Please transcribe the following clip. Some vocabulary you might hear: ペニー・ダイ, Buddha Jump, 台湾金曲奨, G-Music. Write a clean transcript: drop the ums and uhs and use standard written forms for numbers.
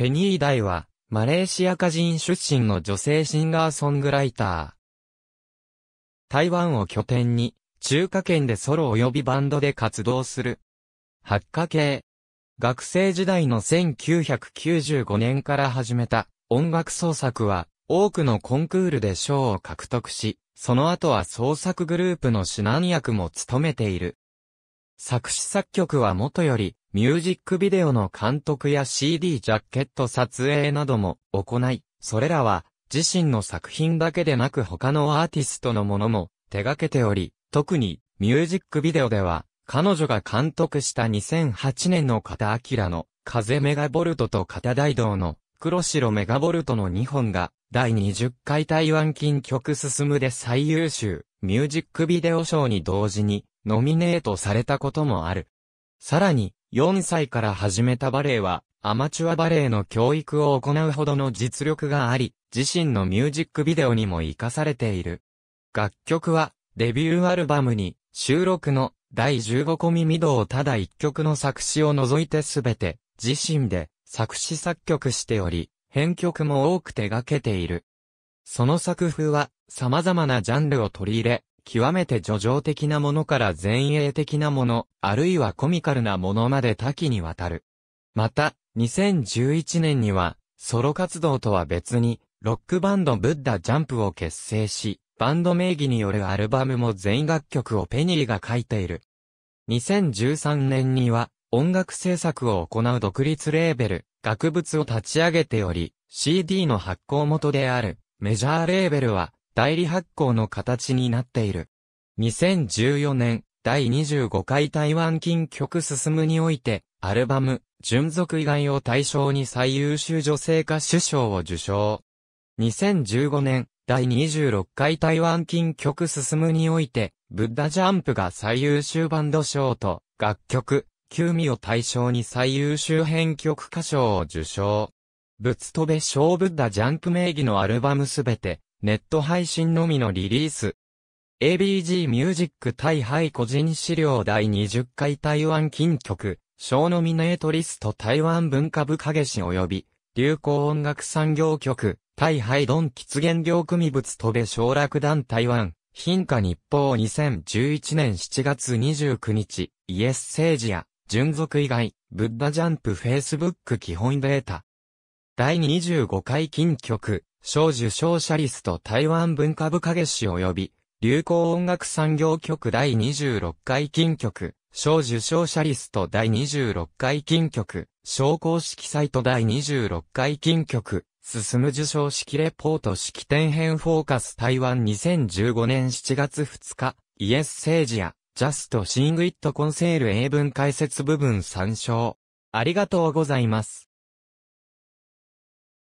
ペニー・ダイは、マレーシア華人出身の女性シンガーソングライター。台湾を拠点に、中華圏でソロ及びバンドで活動する。発火系。学生時代の1995年から始めた音楽創作は、多くのコンクールで賞を獲得し、その後は創作グループの指南役も務めている。作詞作曲はもとより、ミュージックビデオの監督や CD ジャケット撮影なども行い、それらは自身の作品だけでなく他のアーティストのものも手掛けており、特にミュージックビデオでは、彼女が監督した2008年の片明の風メガボルトと片大道の黒白メガボルトの2本が、第20回台湾金曲進むで最優秀ミュージックビデオ賞に同時にノミネートされたこともある。さらに4歳から始めたバレエはアマチュアバレエの教育を行うほどの実力があり、自身のミュージックビデオにも活かされている。楽曲はデビューアルバムに収録の第15個耳道をただ1曲の作詞を除いてすべて自身で作詞作曲しており、編曲も多く手掛けている。その作風は様々なジャンルを取り入れ、極めて叙情的なものから前衛的なもの、あるいはコミカルなものまで多岐にわたる。また、2011年には、ソロ活動とは別に、ロックバンドBuddha Jumpを結成し、バンド名義によるアルバムも全楽曲をペニーが書いている。2013年には、音楽制作を行う独立レーベル、学物を立ち上げており、CD の発行元であるメジャーレーベルは代理発行の形になっている。2014年、第25回台湾金曲進むにおいて、アルバム、純属以外を対象に最優秀女性歌手賞を受賞。2015年、第26回台湾金曲進むにおいて、Buddha Jumpが最優秀バンド賞と、楽曲、G-Musicを対象に最優秀編曲歌賞を受賞。仏飛べ賞Buddha Jump名義のアルバムすべて、ネット配信のみのリリース。G-Music対杯個人資料第20回台湾金曲、賞ノミネートリスト台湾文化部影氏及び、流行音楽産業局、対杯ドン喫原料組仏飛べ賞楽団台湾。品歌日報2011年7月29日、イエッセージや。純属以外、Buddha Jump Facebook 基本データ。第25回金曲、賞受賞者リスト台湾文化部影氏及び、流行音楽産業局第26回金曲、賞受賞者リスト第26回金曲、賞公式サイト第26回金曲、進む受賞式レポート式典編フォーカス台湾2015年7月2日、イエッセージや。Just Sing It コンセール英文解説部分参照。ありがとうございます。